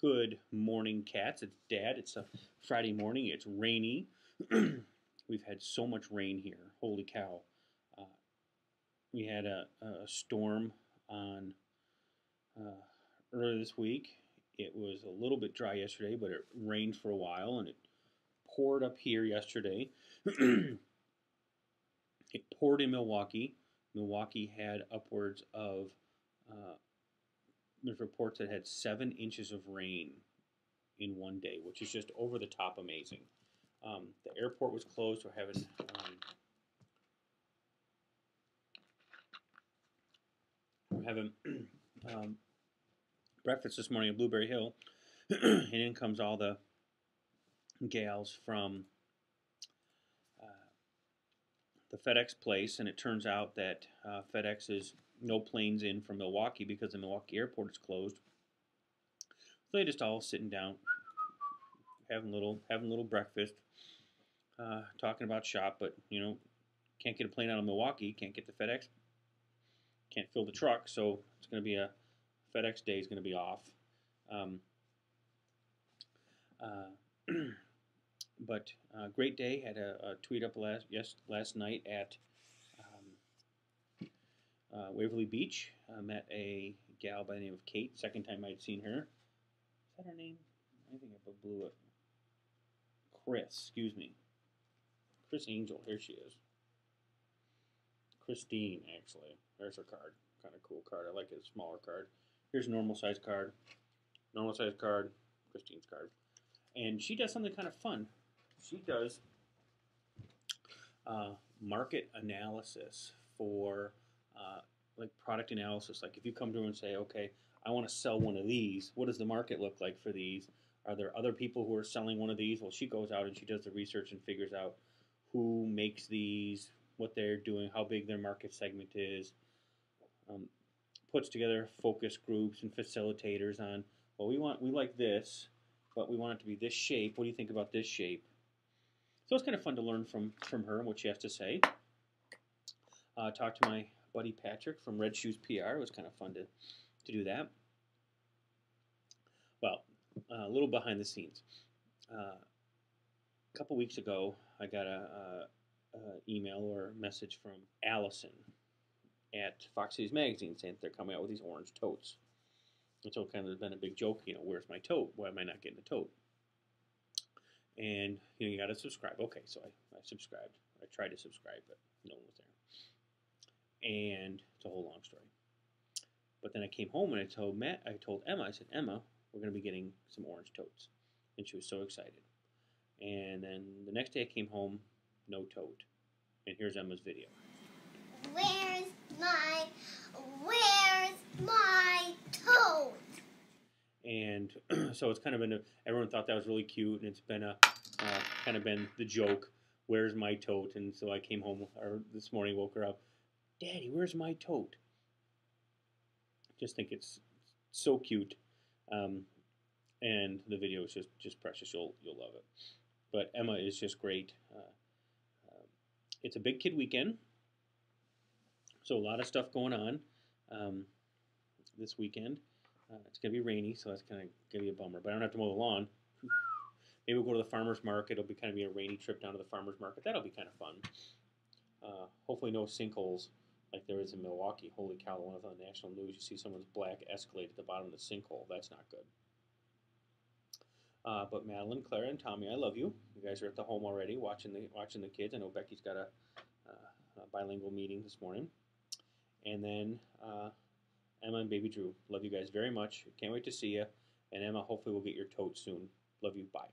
Good morning, cats. It's Dad. It's a Friday morning. It's rainy. We've had so much rain here. Holy cow. We had a storm on earlier this week. It was a little bit dry yesterday, but it rained for a while, and it poured up here yesterday. It poured in Milwaukee. Milwaukee had upwards of... there's reports that had 7 inches of rain in one day, which is just over the top amazing. The airport was closed. We're having breakfast this morning at Blueberry Hill, and in comes all the gals from the FedEx place, and it turns out that FedEx is no planes in from Milwaukee because the Milwaukee airport is closed. So they just all sitting down, having a little breakfast, talking about shop. But you know, can't get a plane out of Milwaukee, can't get to FedEx, can't fill the truck. So it's going to be a FedEx day is going to be off. But great day. Had a tweet up last night at Waverly Beach. I met a gal by the name of Kate. Second time I'd seen her. Is that her name? I think I blew it. Chris, excuse me. Chris Angel. Here she is. Christine, actually. There's her card. Kind of cool card. I like it. Smaller card. Here's a normal size card. Normal size card. Christine's card. And she does something kind of fun. She does market analysis for... like product analysis. Like if you come to her and say, okay, I want to sell one of these, what does the market look like for these? Are there other people who are selling one of these? Well, she goes out and she does the research and figures out who makes these, what they're doing, how big their market segment is, puts together focus groups and facilitators on, well, we like this, but we want it to be this shape. What do you think about this shape? So it's kind of fun to learn from her and what she has to say. Talk to my buddy Patrick from Red Shoes PR. It was kind of fun to do that. Well, a little behind the scenes. A couple weeks ago, I got a email or message from Allison at Fox Cities Magazine saying that they're coming out with these orange totes. And so kind of been a big joke, you know, where's my tote? Why am I not getting a tote? And, you know, you got to subscribe. Okay, so I subscribed. I tried to subscribe, but no one was there. And it's a whole long story. But then I came home and I told Emma, I said, Emma, we're going to be getting some orange totes. And she was so excited. And then the next day I came home, no tote. And here's Emma's video. Where's my tote? And so it's kind of been, everyone thought that was really cute, and it's been kind of been the joke, where's my tote? And so I came home, or this morning woke her up, Daddy, where's my tote? Just think it's so cute, and the video is just precious. You'll love it. But Emma is just great. It's a big kid weekend, so a lot of stuff going on this weekend. It's gonna be rainy, so that's kind of gonna be a bummer. But I don't have to mow the lawn. Maybe we'll go to the farmer's market. It'll be kind of be a rainy trip down to the farmer's market. That'll be kind of fun. Hopefully no sinkholes like there is in Milwaukee. Holy cow, the one that's on the national news, you see someone's black Escalade at the bottom of the sinkhole. That's not good. But Madeline, Clara, and Tommy, I love you. You guys are at the home already watching the kids. I know Becky's got a bilingual meeting this morning. And then Emma and baby Drew. Love you guys very much. Can't wait to see you. And Emma, hopefully we'll get your tote soon. Love you. Bye.